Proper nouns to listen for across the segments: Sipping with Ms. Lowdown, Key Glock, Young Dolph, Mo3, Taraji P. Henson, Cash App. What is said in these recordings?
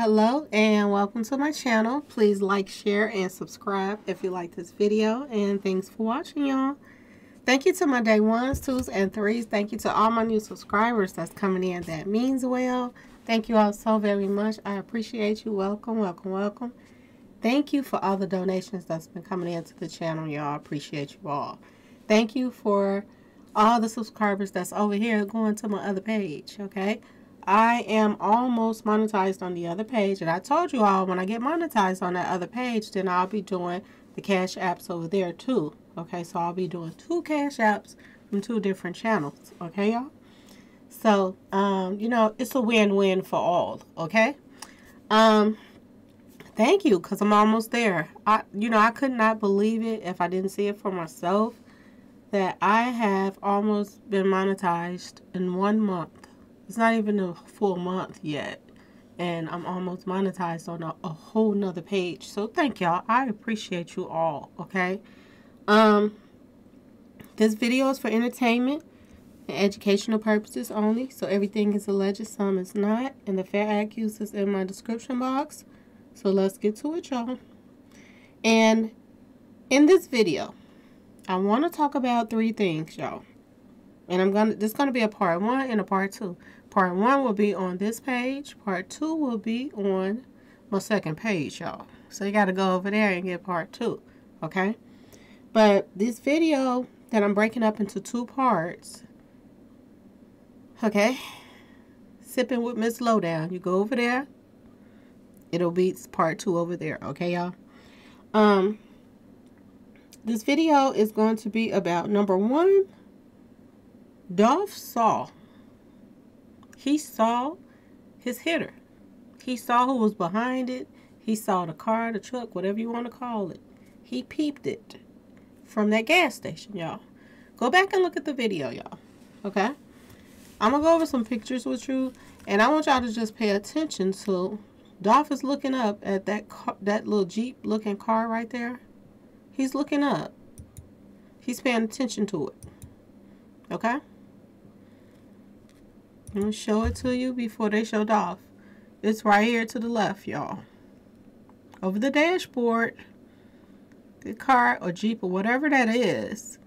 Hello and welcome to my channel. Please like, share, and subscribe if you like this video, and thanks for watching, y'all. Thank you to my day ones, twos, and threes. Thank you to all my new subscribers that's coming in. That means well. Thank you all so very much. I appreciate you. Welcome, welcome, welcome. Thank you for all the donations that's been coming into the channel, y'all. I appreciate you all. Thank you for all the subscribers that's over here going to my other page, okay? I am almost monetized on the other page, and I told you all when I get monetized on that other page, then I'll be doing the cash apps over there too. Okay, so I'll be doing two cash apps from two different channels. Okay, y'all? So, you know, it's a win-win for all. Okay? Thank you, because I'm almost there. You know, I could not believe it if I didn't see it for myself that I have almost been monetized in 1 month. It's not even a full month yet, and I'm almost monetized on a whole nother page. So thank y'all. I appreciate you all, okay? This video is for entertainment and educational purposes only, so everything is alleged, some is not, and the fair accuse is in my description box. So let's get to it, y'all. And in this video, I want to talk about three things, y'all. And this is going to be a part one and a part two. Part one will be on this page. Part two will be on my second page, y'all. So you got to go over there and get part two, okay? But this video that I'm breaking up into two parts, okay? Sipping with Ms. Lowdown. You go over there. It'll be part two over there, okay, y'all? This video is going to be about, number one, Dolph saw. He saw his hitter. He saw who was behind it. He saw the car, the truck, whatever you want to call it. He peeped it from that gas station, y'all. Go back and look at the video, y'all. Okay? I'm going to go over some pictures with you, and I want y'all to just pay attention to Dolph is looking up at that car, that little Jeep-looking car right there. He's looking up. He's paying attention to it. Okay? I'm going to show it to you before they showed off. It's right here to the left, y'all. Over the dashboard, the car or Jeep or whatever that is,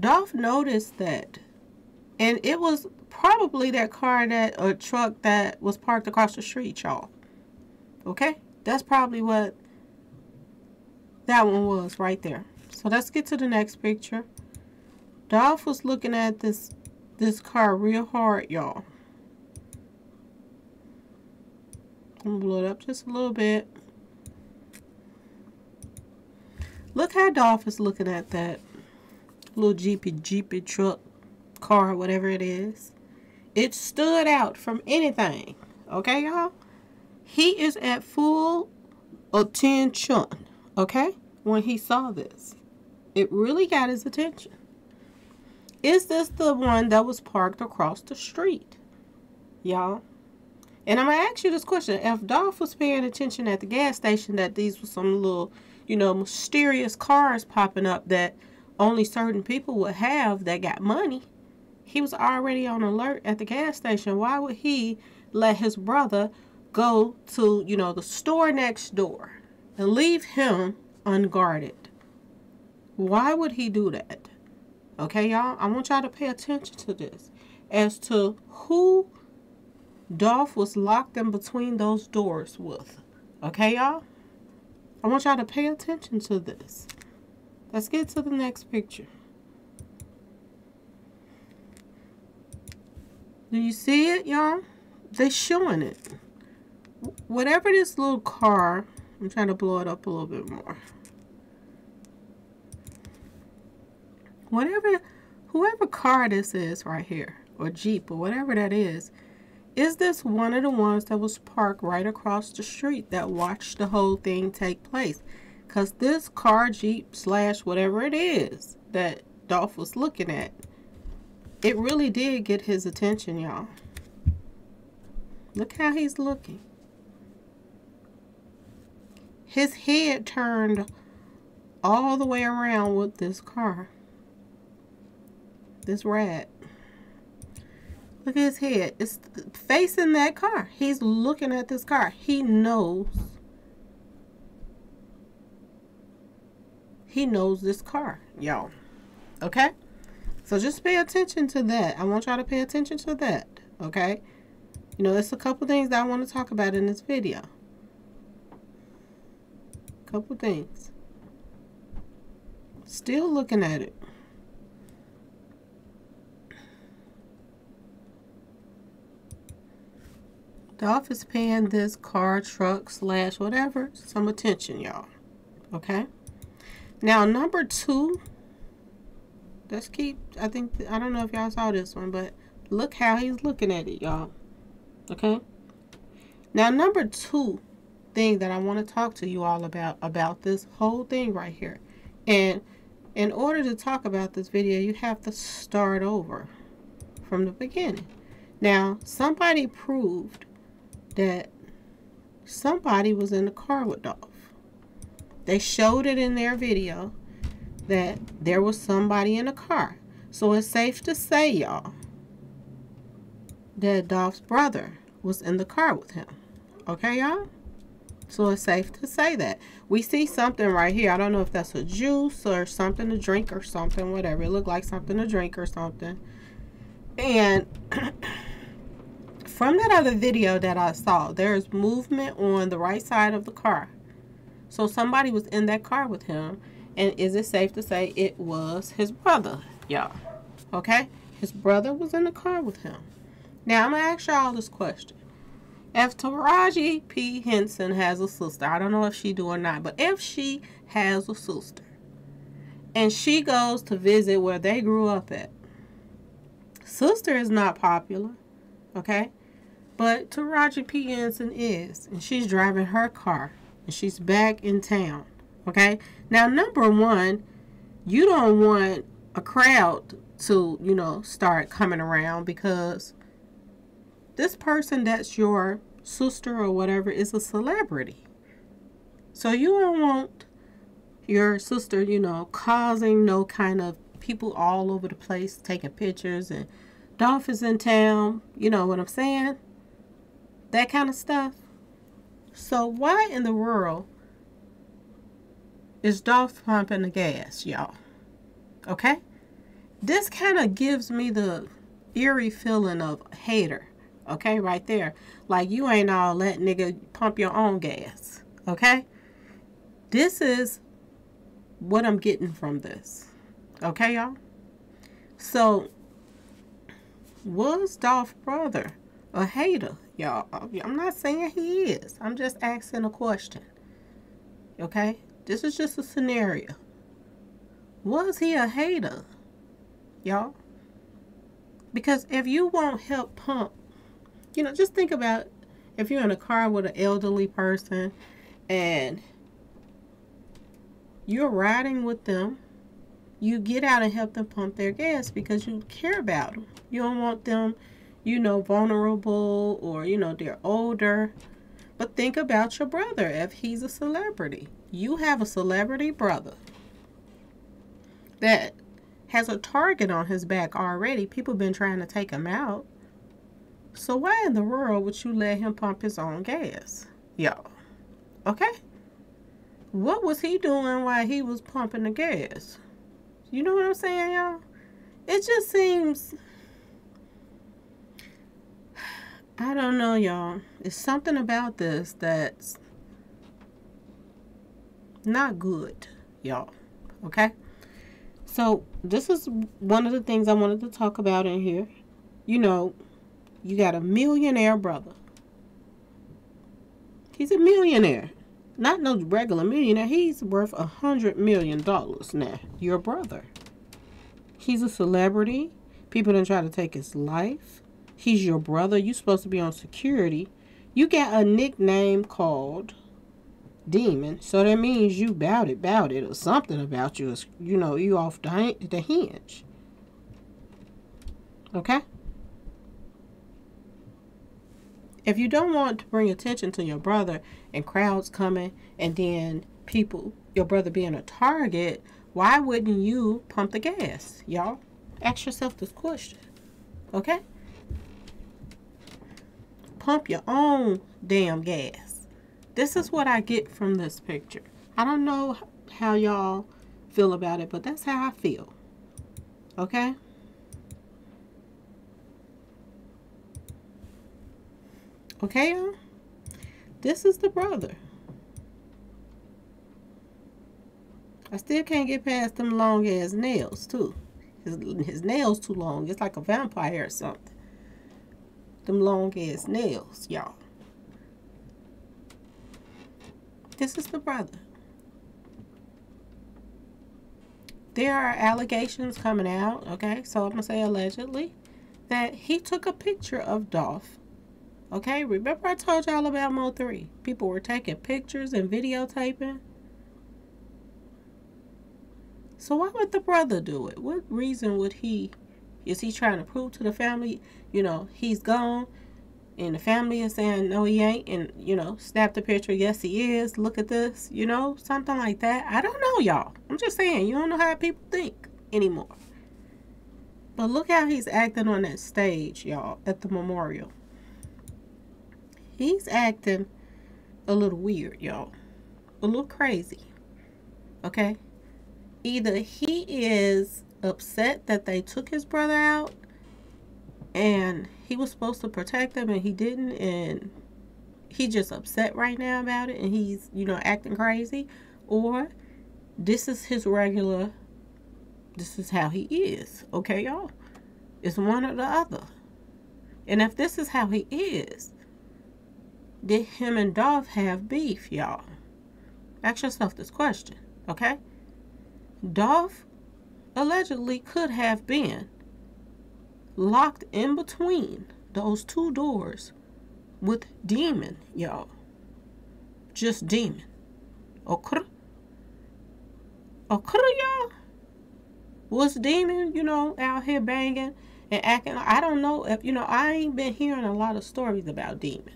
Dolph noticed that. And it was probably that car that, or truck that was parked across the street, y'all. Okay? That's probably what that one was right there. So let's get to the next picture. Dolph was looking at this car real hard, y'all. I'm gonna blow it up just a little bit. Look how Dolph is looking at that little jeepy truck, car, whatever it is. It stood out from anything. Okay, y'all? He is at full attention, okay? When he saw this, it really got his attention. Is this the one that was parked across the street, y'all? And I'm going to ask you this question. If Dolph was paying attention at the gas station that these were some little, you know, mysterious cars popping up that only certain people would have that got money, he was already on alert at the gas station. Why would he let his brother go to, you know, the store next door and leave him unguarded? Why would he do that? Okay, y'all? I want y'all to pay attention to this. As to who Dolph was locked in between those doors with. Okay, y'all? I want y'all to pay attention to this. Let's get to the next picture. Do you see it, y'all? They're showing it. Whatever this little car, I'm trying to blow it up a little bit more. Whoever car this is right here, or Jeep, or whatever that is this one of the ones that was parked right across the street that watched the whole thing take place? Because this car, Jeep, / whatever it is that Dolph was looking at, it really did get his attention, y'all. Look how he's looking. His head turned all the way around with this car. This rat. Look at his head. It's facing that car. He's looking at this car. He knows. He knows this car, y'all. Okay? So just pay attention to that. I want y'all to pay attention to that. Okay? You know, it's a couple things that I want to talk about in this video. Couple things. Still looking at it. Dolph is paying this car, truck, slash, whatever, some attention, y'all. Okay? Now, number two, let's keep, I think, I don't know if y'all saw this one, but look how he's looking at it, y'all. Okay? Now, number two thing that I want to talk to you all about this whole thing right here. And in order to talk about this video, you have to start over from the beginning. Now, somebody proved that somebody was in the car with Dolph. They showed it in their video that there was somebody in the car. So it's safe to say, y'all, that Dolph's brother was in the car with him. Okay, y'all? So it's safe to say that. We see something right here. I don't know if that's a juice or something to drink or something, whatever. It looked like something to drink or something. And from that other video that I saw, there's movement on the right side of the car. So somebody was in that car with him. And is it safe to say it was his brother, y'all? Okay? His brother was in the car with him. Now, I'm going to ask y'all this question. If Taraji P. Henson has a sister, I don't know if she do or not, but if she has a sister and she goes to visit where they grew up at, sister is not popular, okay? But Taraji P. Henson is, and she's driving her car, and she's back in town, okay? Now, number one, you don't want a crowd to, you know, start coming around because this person that's your sister or whatever is a celebrity. So you don't want your sister, you know, causing no kind of people all over the place taking pictures and Dolph is in town, you know what I'm saying? That kind of stuff. So why in the world is Dolph pumping the gas, y'all? Okay? This kind of gives me the eerie feeling of hater, okay, right there. Like, you ain't all that, nigga, pump your own gas, okay? This is what I'm getting from this, okay, y'all? So, was Dolph's brother a hater, y'all? I'm not saying he is. I'm just asking a question. Okay? This is just a scenario. Was he a hater, y'all? Because if you won't help pump, you know, just think about if you're in a car with an elderly person and you're riding with them, you get out and help them pump their gas because you care about them. You don't want them, you know, vulnerable or, you know, they're older. But think about your brother if he's a celebrity. You have a celebrity brother that has a target on his back already. People been trying to take him out. So why in the world would you let him pump his own gas, y'all? Okay? What was he doing while he was pumping the gas? You know what I'm saying, y'all? It just seems, I don't know, y'all. It's something about this that's not good, y'all. Okay? So, this is one of the things I wanted to talk about in here. You know, you got a millionaire brother. He's a millionaire. Not no regular millionaire. He's worth $100 million now. Your brother. He's a celebrity. People done try to take his life. He's your brother. You're supposed to be on security. You got a nickname called Demon. So that means you bout it or something about you is, you know, you off the hinge. Okay? If you don't want to bring attention to your brother and crowds coming and then people, your brother being a target, why wouldn't you pump the gas, y'all? Ask yourself this question. Okay? pump your own damn gas. This is what I get from this picture. I don't know how y'all feel about it, but that's how I feel. Okay? Okay, y'all? This is the brother. I still can't get past them long ass nails too. His nails too long. It's like a vampire or something. Them long ass nails, y'all. This is the brother. There are allegations coming out, okay? So I'm going to say allegedly that he took a picture of Dolph. Okay? Remember I told y'all about Mo3. People were taking pictures and videotaping. So why would the brother do it? What reason would he... Is he trying to prove to the family, you know, he's gone? And the family is saying, no, he ain't. And, you know, snap the picture. Yes, he is. Look at this. You know, something like that. I don't know, y'all. I'm just saying, you don't know how people think anymore. But look how he's acting on that stage, y'all, at the memorial. He's acting a little weird, y'all. A little crazy. Okay? Either he is upset that they took his brother out and he was supposed to protect him and he didn't, and he's just upset right now about it and he's, you know, acting crazy, or this is his regular, this is how he is. Okay, y'all? It's one or the other. And if this is how he is, did him and Dolph have beef, y'all? Ask yourself this question, okay? Dolph allegedly could have been locked in between those two doors with demon, y'all. Just demon. Okay? Okay, y'all? Was demon, you know, out here banging and acting? I don't know if, you know, I ain't been hearing a lot of stories about demon.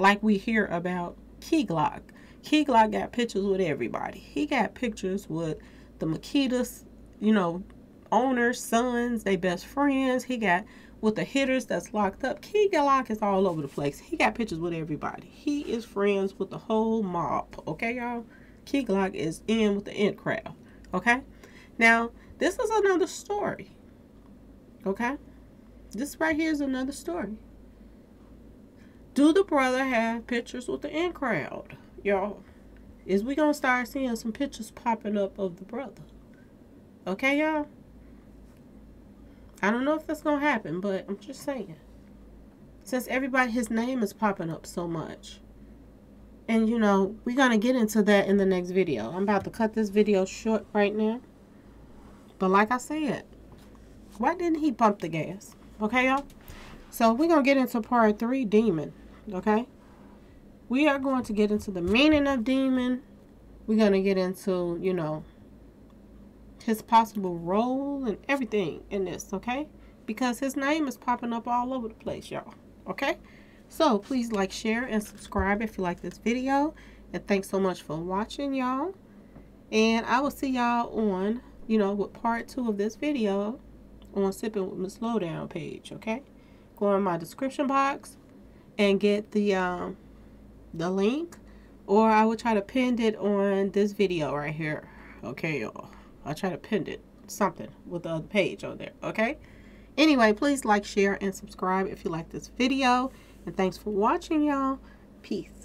Like we hear about Key Glock. Key Glock got pictures with everybody. He got pictures with the Makitas, you know, owners, sons, they best friends. He got with the hitters that's locked up. Key Glock is all over the place. He got pictures with everybody. He is friends with the whole mob. Okay, y'all? Key Glock is in with the in crowd. Okay? Now, this is another story. Okay? This right here is another story. Do the brother have pictures with the in crowd, y'all? Is we gonna start seeing some pictures popping up of the brother? Okay, y'all? I don't know if that's gonna happen, but I'm just saying. Since everybody, his name is popping up so much. And, you know, we're gonna get into that in the next video. I'm about to cut this video short right now. But like I said, why didn't he pump the gas? Okay, y'all? So we're gonna get into part 3, demon. Okay? We are going to get into the meaning of demon. We're going to get into, you know, his possible role and everything in this, okay? Because his name is popping up all over the place, y'all, okay? So, please like, share, and subscribe if you like this video. And thanks so much for watching, y'all. And I will see y'all on, you know, with part 2 of this video on Sipping with Ms. Lowdown page, okay? Go in my description box and get the link, or I will try to pin it on this video right here. Okay, y'all? I'll try to pin it something with the other page on there. Okay? Anyway, please like, share, and subscribe if you like this video. And thanks for watching, y'all. Peace.